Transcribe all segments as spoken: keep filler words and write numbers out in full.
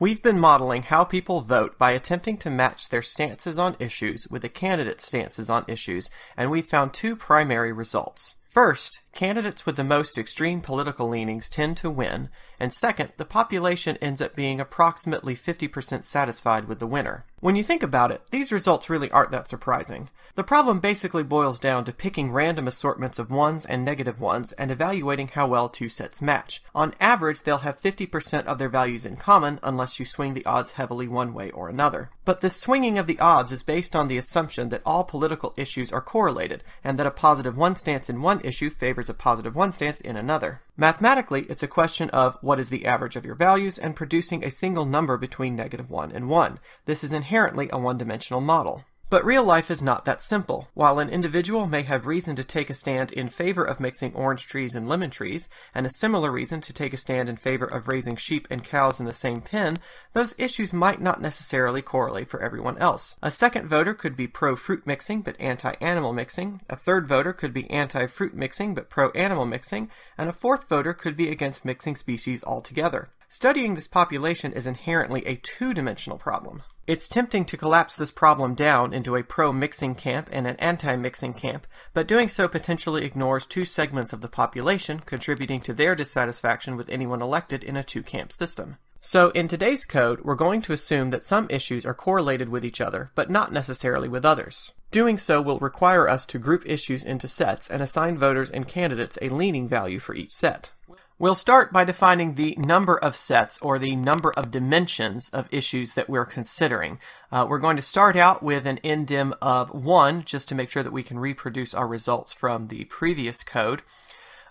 We've been modeling how people vote by attempting to match their stances on issues with a candidate's stances on issues, and we've found two primary results. First, candidates with the most extreme political leanings tend to win, and second, the population ends up being approximately fifty percent satisfied with the winner. When you think about it, these results really aren't that surprising. The problem basically boils down to picking random assortments of ones and negative ones and evaluating how well two sets match. On average, they'll have fifty percent of their values in common unless you swing the odds heavily one way or another. But this swinging of the odds is based on the assumption that all political issues are correlated and that a positive one stance in one issue favors a positive one stance in another. Mathematically, it's a question of what is the average of your values and producing a single number between negative one and one. This is inherently a one-dimensional model. But real life is not that simple. While an individual may have reason to take a stand in favor of mixing orange trees and lemon trees, and a similar reason to take a stand in favor of raising sheep and cows in the same pen, those issues might not necessarily correlate for everyone else. A second voter could be pro-fruit mixing but anti-animal mixing, a third voter could be anti-fruit mixing but pro-animal mixing, and a fourth voter could be against mixing species altogether. Studying this population is inherently a two-dimensional problem. It's tempting to collapse this problem down into a pro-mixing camp and an anti-mixing camp, but doing so potentially ignores two segments of the population, contributing to their dissatisfaction with anyone elected in a two-camp system. So in today's code, we're going to assume that some issues are correlated with each other, but not necessarily with others. Doing so will require us to group issues into sets and assign voters and candidates a leaning value for each set. We'll start by defining the number of sets, or the number of dimensions of issues that we're considering. Uh, we're going to start out with an endim of one, just to make sure that we can reproduce our results from the previous code.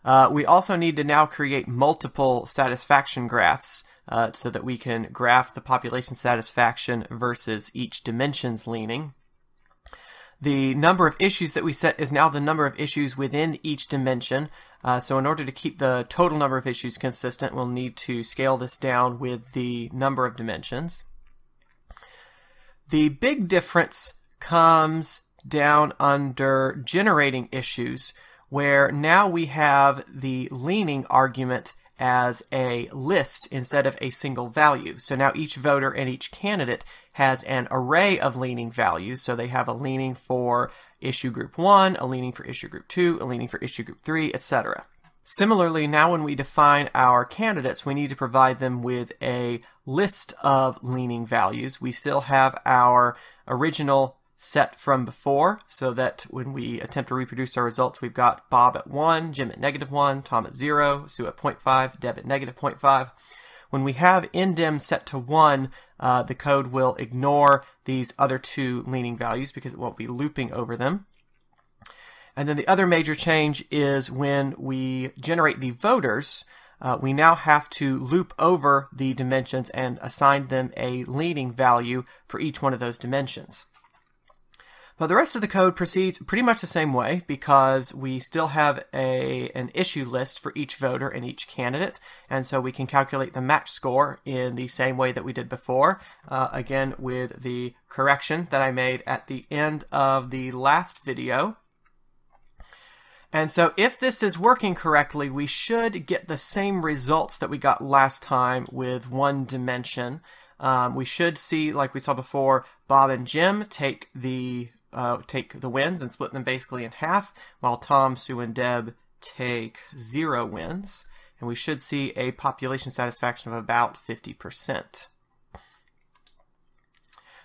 Uh, we also need to now create multiple satisfaction graphs, uh, so that we can graph the population satisfaction versus each dimension's leaning. The number of issues that we set is now the number of issues within each dimension. Uh, so in order to keep the total number of issues consistent, we'll need to scale this down with the number of dimensions. The big difference comes down under generating issues, where now we have the leaning argument as a list instead of a single value. So now each voter and each candidate has an array of leaning values. So they have a leaning for issue group one, a leaning for issue group two, a leaning for issue group three, et cetera. Similarly, now when we define our candidates, we need to provide them with a list of leaning values. We still have our original set from before, so that when we attempt to reproduce our results, we've got Bob at one, Jim at negative one, Tom at zero, Sue at zero point five, Deb at negative zero point five. When we have endim set to one, uh, the code will ignore these other two leaning values because it won't be looping over them. And then the other major change is when we generate the voters, uh, we now have to loop over the dimensions and assign them a leaning value for each one of those dimensions. But the rest of the code proceeds pretty much the same way, because we still have a, an issue list for each voter and each candidate, and so we can calculate the match score in the same way that we did before, uh, again with the correction that I made at the end of the last video. And so if this is working correctly, we should get the same results that we got last time with one dimension. Um, we should see, like we saw before, Bob and Jim take the Uh, take the wins and split them basically in half, while Tom, Sue, and Deb take zero wins, and we should see a population satisfaction of about fifty percent.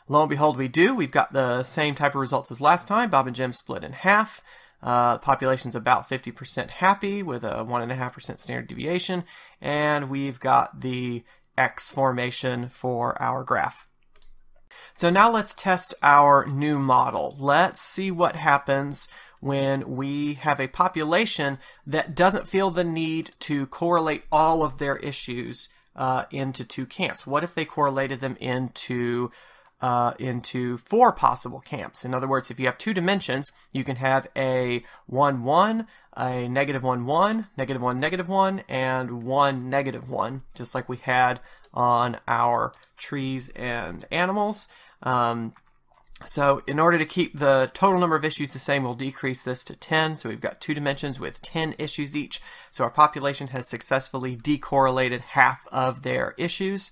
Lo and behold, we do. We've got the same type of results as last time. Bob and Jim split in half. Uh, the population's about fifty percent happy with a one point five percent standard deviation, and we've got the X formation for our graph. So now let's test our new model. Let's see what happens when we have a population that doesn't feel the need to correlate all of their issues uh, into two camps. What if they correlated them into uh, into four possible camps? In other words, if you have two dimensions, you can have a one one, a negative one one, negative one negative one, and one negative one, just like we had on our trees and animals. Um, so in order to keep the total number of issues the same, we'll decrease this to ten. So we've got two dimensions with ten issues each. So our population has successfully decorrelated half of their issues.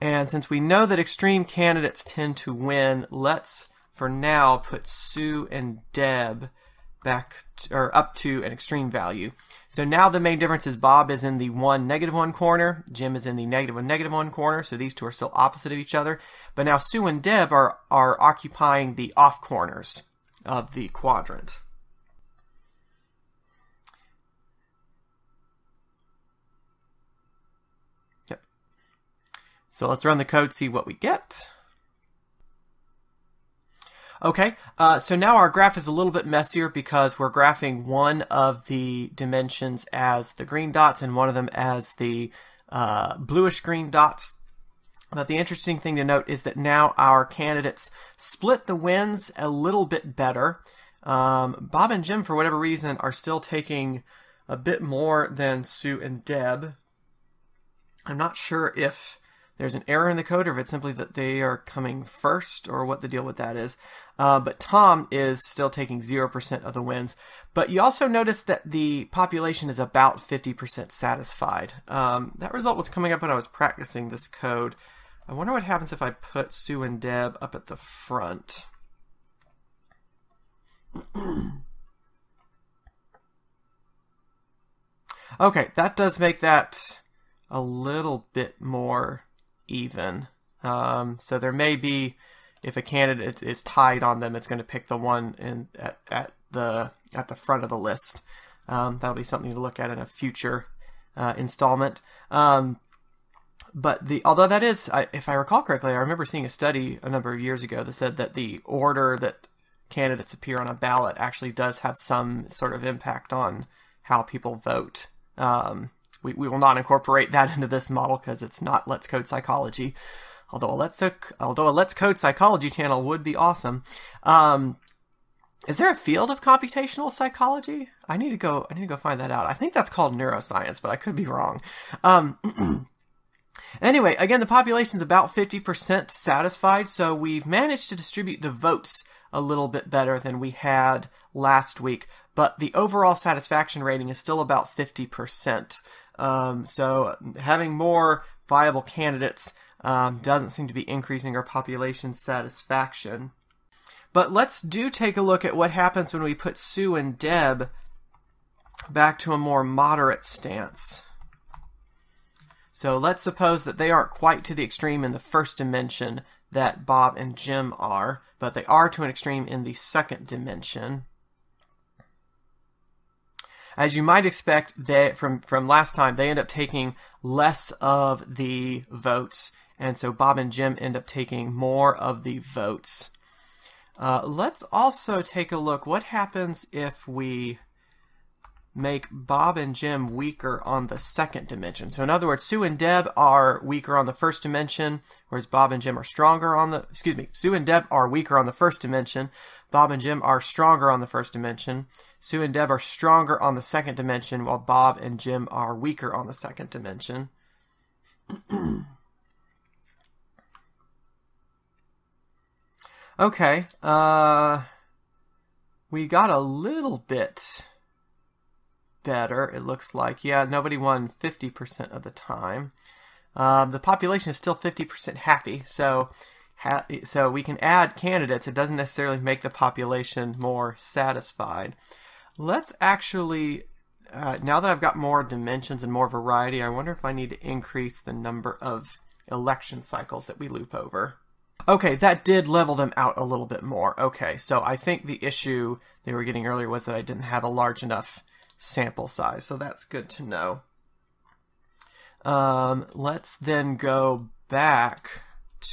And since we know that extreme candidates tend to win, let's for now put Sue and Deb back to, or up to an extreme value. So now the main difference is Bob is in the one negative one corner, Jim is in the negative one negative one corner, so these two are still opposite of each other. But now Sue and Deb are, are occupying the off corners of the quadrant. So let's run the code, see what we get. Okay, uh, so now our graph is a little bit messier because we're graphing one of the dimensions as the green dots and one of them as the uh, bluish green dots. But the interesting thing to note is that now our candidates split the wins a little bit better. Um, Bob and Jim, for whatever reason, are still taking a bit more than Sue and Deb. I'm not sure if there's an error in the code, or if it's simply that they are coming first, or what the deal with that is. Uh, but Tom is still taking zero percent of the wins. But you also notice that the population is about fifty percent satisfied. Um, that result was coming up when I was practicing this code. I wonder what happens if I put Sue and Deb up at the front. Okay, that does make that a little bit more even. Um, so there may be, if a candidate is tied on them, it's going to pick the one in at, at the at the front of the list. Um, that'll be something to look at in a future uh, installment. Um, but the although that is, I, if I recall correctly, I remember seeing a study a number of years ago that said that the order that candidates appear on a ballot actually does have some sort of impact on how people vote. Um, We, we will not incorporate that into this model because it's not Let's Code Psychology, although a Let's, although a Let's Code Psychology channel would be awesome. Um, is there a field of computational psychology? I need to go. I need to go find that out. I think that's called neuroscience, but I could be wrong. Um, anyway, again, the population's about fifty percent satisfied, so we've managed to distribute the votes a little bit better than we had last week, but the overall satisfaction rating is still about fifty percent. Um, so having more viable candidates um, doesn't seem to be increasing our population satisfaction. But let's do take a look at what happens when we put Sue and Deb back to a more moderate stance. So let's suppose that they aren't quite to the extreme in the first dimension that Bob and Jim are, but they are to an extreme in the second dimension. As you might expect, they, from, from last time, they end up taking less of the votes, and so Bob and Jim end up taking more of the votes. Uh, let's also take a look what happens if we make Bob and Jim weaker on the second dimension. So in other words, Sue and Deb are weaker on the first dimension, whereas Bob and Jim are stronger on the, excuse me, Sue and Deb are weaker on the first dimension, Bob and Jim are stronger on the first dimension, Sue and Deb are stronger on the second dimension, while Bob and Jim are weaker on the second dimension. Okay, uh, we got a little bit better, it looks like. Yeah, nobody won fifty percent of the time. Um, the population is still fifty percent happy, so ha so we can add candidates. It doesn't necessarily make the population more satisfied. Let's actually, uh, now that I've got more dimensions and more variety, I wonder if I need to increase the number of election cycles that we loop over. Okay, that did level them out a little bit more. Okay, so I think the issue they were getting earlier was that I didn't have a large enough sample size, so that's good to know. Um, let's then go back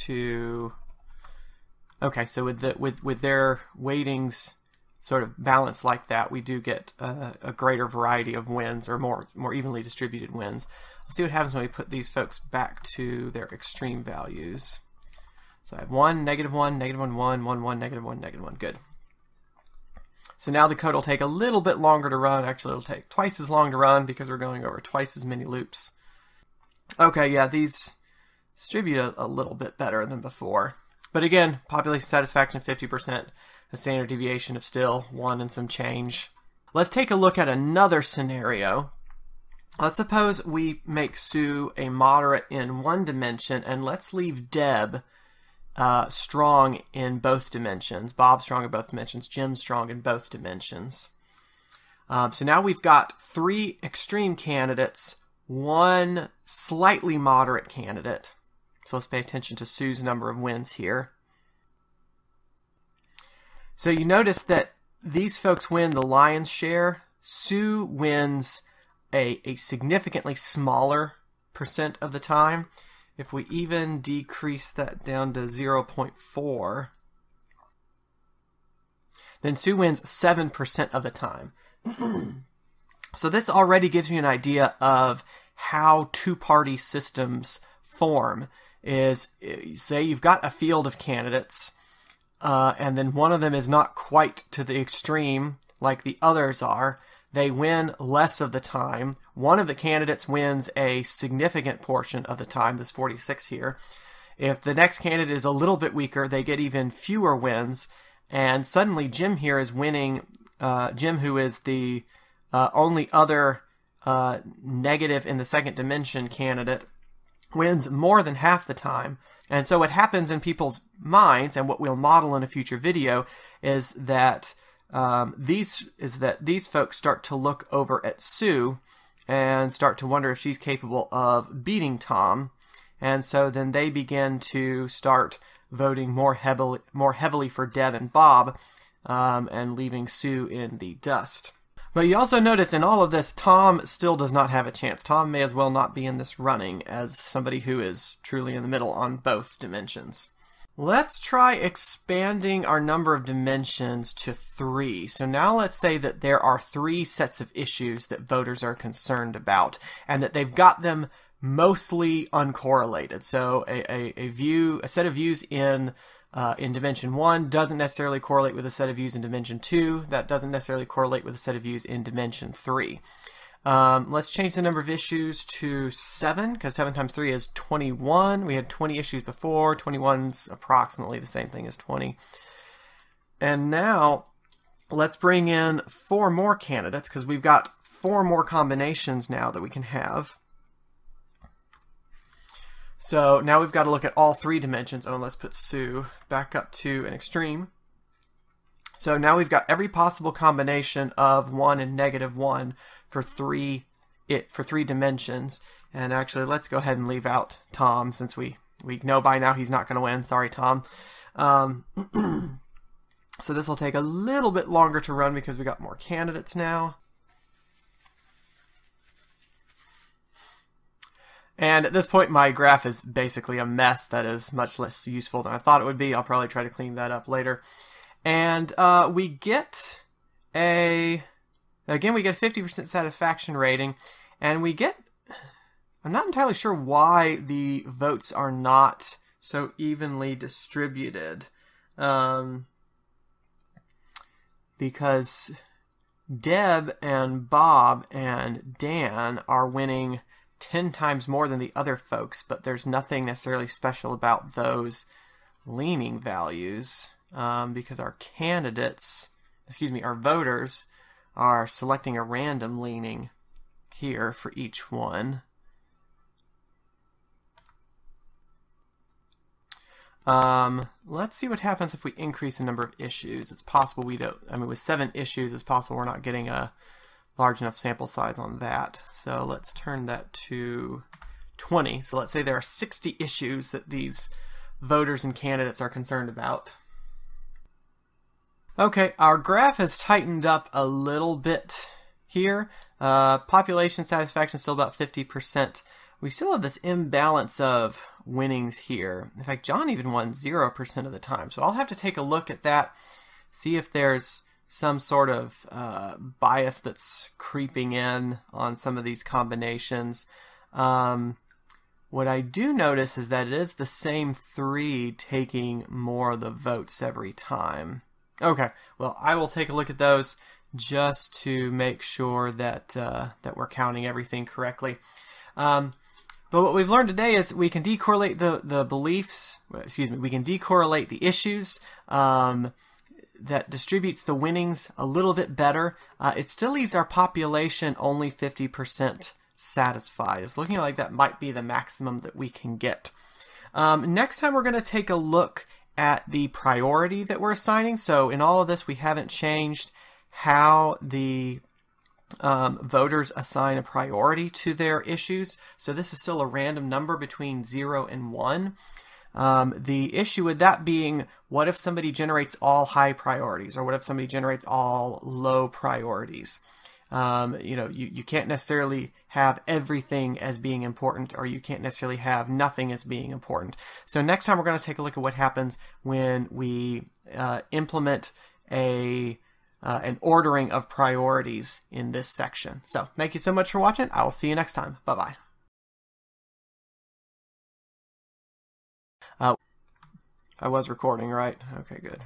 to, okay, so with the with with their weightings sort of balanced like that, we do get a, a greater variety of wins, or more more evenly distributed wins. Let's see what happens when we put these folks back to their extreme values. So I have one negative one negative one one one one negative one negative one. Good. So now the code will take a little bit longer to run. Actually, it'll take twice as long to run because we're going over twice as many loops. Okay, yeah, these distribute a, a little bit better than before. But again, population satisfaction fifty percent, a standard deviation of still one and some change. Let's take a look at another scenario. Let's suppose we make Sue a moderate in one dimension, and let's leave Deb uh, strong in both dimensions. Bob strong in both dimensions, Jim strong in both dimensions. Um, so now we've got three extreme candidates, one slightly moderate candidate. So let's pay attention to Sue's number of wins here. So you notice that these folks win the lion's share. Sue wins A, a significantly smaller percent of the time. If we even decrease that down to zero point four, then Sue wins seven percent of the time. So this already gives you an idea of how two-party systems form. Is, say you've got a field of candidates, uh, and then one of them is not quite to the extreme like the others are. They win less of the time. One of the candidates wins a significant portion of the time, this forty-six here. If the next candidate is a little bit weaker, they get even fewer wins. And suddenly Jim here is winning, uh, Jim who is the uh, only other uh, negative in the second dimension candidate, wins more than half the time. And so what happens in people's minds, and what we'll model in a future video, is that Um, these is that these folks start to look over at Sue and start to wonder if she's capable of beating Tom, and so then they begin to start voting more heavily more heavily for Deb and Bob, um, and leaving Sue in the dust. But you also notice in all of this, Tom still does not have a chance. Tom may as well not be in this running as somebody who is truly in the middle on both dimensions. Let's try expanding our number of dimensions to three. So now let's say that there are three sets of issues that voters are concerned about, and that they've got them mostly uncorrelated. So a, a, a view, a set of views in uh, in dimension one doesn't necessarily correlate with a set of views in dimension two. That doesn't necessarily correlate with a set of views in dimension three. Um, let's change the number of issues to seven, because seven times three is twenty-one. We had twenty issues before. twenty-one's approximately the same thing as twenty. And now let's bring in four more candidates, because we've got four more combinations now that we can have. So now we've got to look at all three dimensions. Oh, and let's put Sue back up to an extreme. So now we've got every possible combination of one and negative one for three it for three dimensions. And actually, let's go ahead and leave out Tom, since we we know by now he's not going to win. Sorry, Tom. Um, so this will take a little bit longer to run because we got more candidates now. And at this point, my graph is basically a mess that is much less useful than I thought it would be. I'll probably try to clean that up later. And uh, we get a, again, we get a fifty percent satisfaction rating, and we get, I'm not entirely sure why the votes are not so evenly distributed, um, because Deb and Bob and Dan are winning ten times more than the other folks, but there's nothing necessarily special about those leaning values. Um, because our candidates, excuse me, our voters are selecting a random leaning here for each one. Um, let's see what happens if we increase the number of issues. It's possible we don't, I mean with seven issues, it's possible we're not getting a large enough sample size on that. So let's turn that to twenty. So let's say there are sixty issues that these voters and candidates are concerned about. Okay, our graph has tightened up a little bit here. Uh, population satisfaction is still about fifty percent. We still have this imbalance of winnings here. In fact, John even won zero percent of the time. So I'll have to take a look at that, see if there's some sort of uh, bias that's creeping in on some of these combinations. Um, what I do notice is that it is the same three taking more of the votes every time. Okay, well, I will take a look at those just to make sure that uh, that we're counting everything correctly. Um, but what we've learned today is we can decorrelate the the beliefs. Excuse me, we can decorrelate the issues. Um, that distributes the winnings a little bit better. Uh, it still leaves our population only fifty percent satisfy. It's looking like that might be the maximum that we can get. Um, next time we're going to take a look at the priority that we're assigning. So in all of this, we haven't changed how the um, voters assign a priority to their issues. So this is still a random number between zero and one. Um, the issue with that being, what if somebody generates all high priorities, or what if somebody generates all low priorities? Um, you know, you, you can't necessarily have everything as being important, or you can't necessarily have nothing as being important. So next time we're going to take a look at what happens when we uh, implement a uh, an ordering of priorities in this section. So thank you so much for watching. I'll see you next time. Bye-bye. Uh, I was recording, right? Okay, good.